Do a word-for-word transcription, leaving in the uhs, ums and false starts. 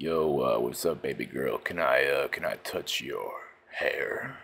Yo, uh, what's up, baby girl? Can I, uh, can I touch your hair?